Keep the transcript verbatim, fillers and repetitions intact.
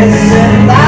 It's in life.